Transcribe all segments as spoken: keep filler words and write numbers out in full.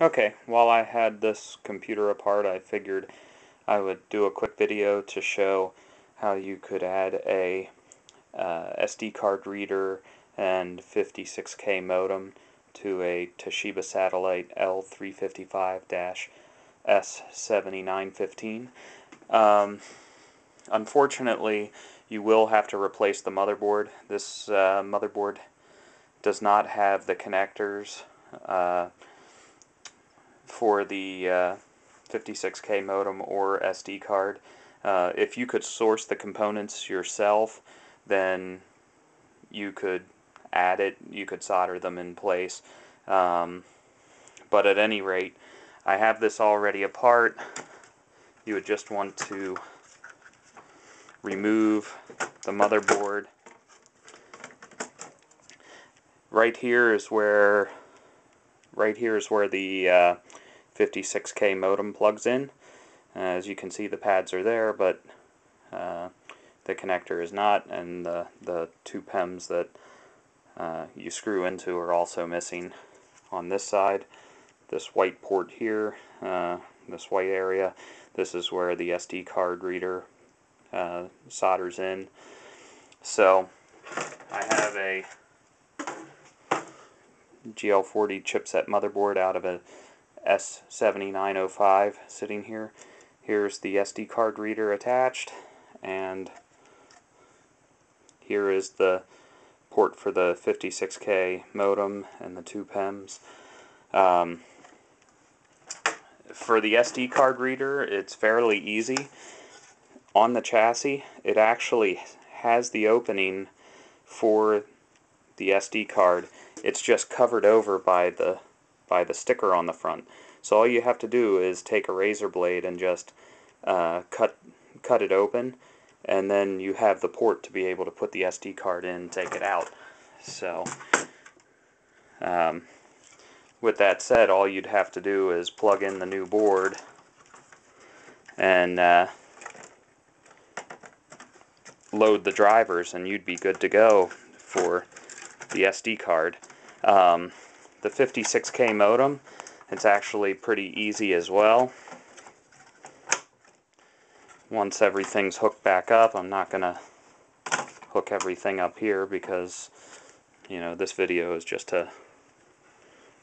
Okay, while I had this computer apart, I figured I would do a quick video to show how you could add a uh, S D card reader and fifty-six K modem to a Toshiba Satellite L three fifty-five S seventy-nine fifteen. Um, unfortunately, you will have to replace the motherboard. This uh, motherboard does not have the connectors uh, for the uh, fifty-six K modem or S D card. Uh, if you could source the components yourself, then you could add it, you could solder them in place. Um, but at any rate, I have this already apart. You would just want to remove the motherboard. Right here is where right here is where the uh, fifty-six K modem plugs in. As you can see, the pads are there, but uh, the connector is not, and the, the two PEMs that uh, you screw into are also missing on this side. This white port here, uh, this white area, this is where the S D card reader uh, solders in. So I have a G L forty chipset motherboard out of a S seventy-nine oh five sitting here. Here's the S D card reader attached, and here is the port for the fifty-six K modem and the two PEMs. Um, for the S D card reader, it's fairly easy. On the chassis, it actually has the opening for the S D card. It's just covered over by the by the sticker on the front. So all you have to do is take a razor blade and just uh, cut cut it open, and then you have the port to be able to put the S D card in and take it out. So um, with that said, all you'd have to do is plug in the new board and uh, load the drivers, and you'd be good to go for the S D card. Um, the fifty-six K modem, it's actually pretty easy as well. Once everything's hooked back up, I'm not gonna hook everything up here because, you know, this video is just to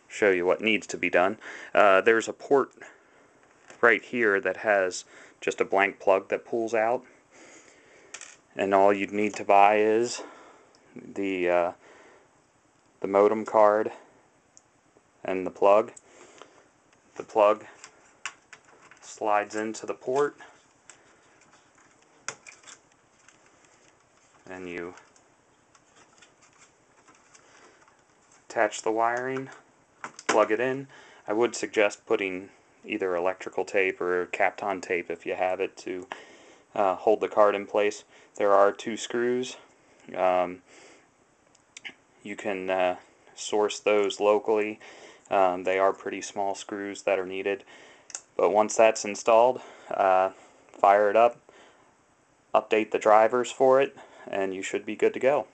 show you what needs to be done. Uh, there's a port right here that has just a blank plug that pulls out, and all you'd need to buy is the uh, the modem card and the plug. The plug slides into the port, and you attach the wiring, plug it in. I would suggest putting either electrical tape or Kapton tape if you have it to uh, hold the card in place. There are two screws. Um, you can uh, source those locally. Um, they are pretty small screws that are needed, but once that's installed, uh, fire it up, update the drivers for it, and you should be good to go.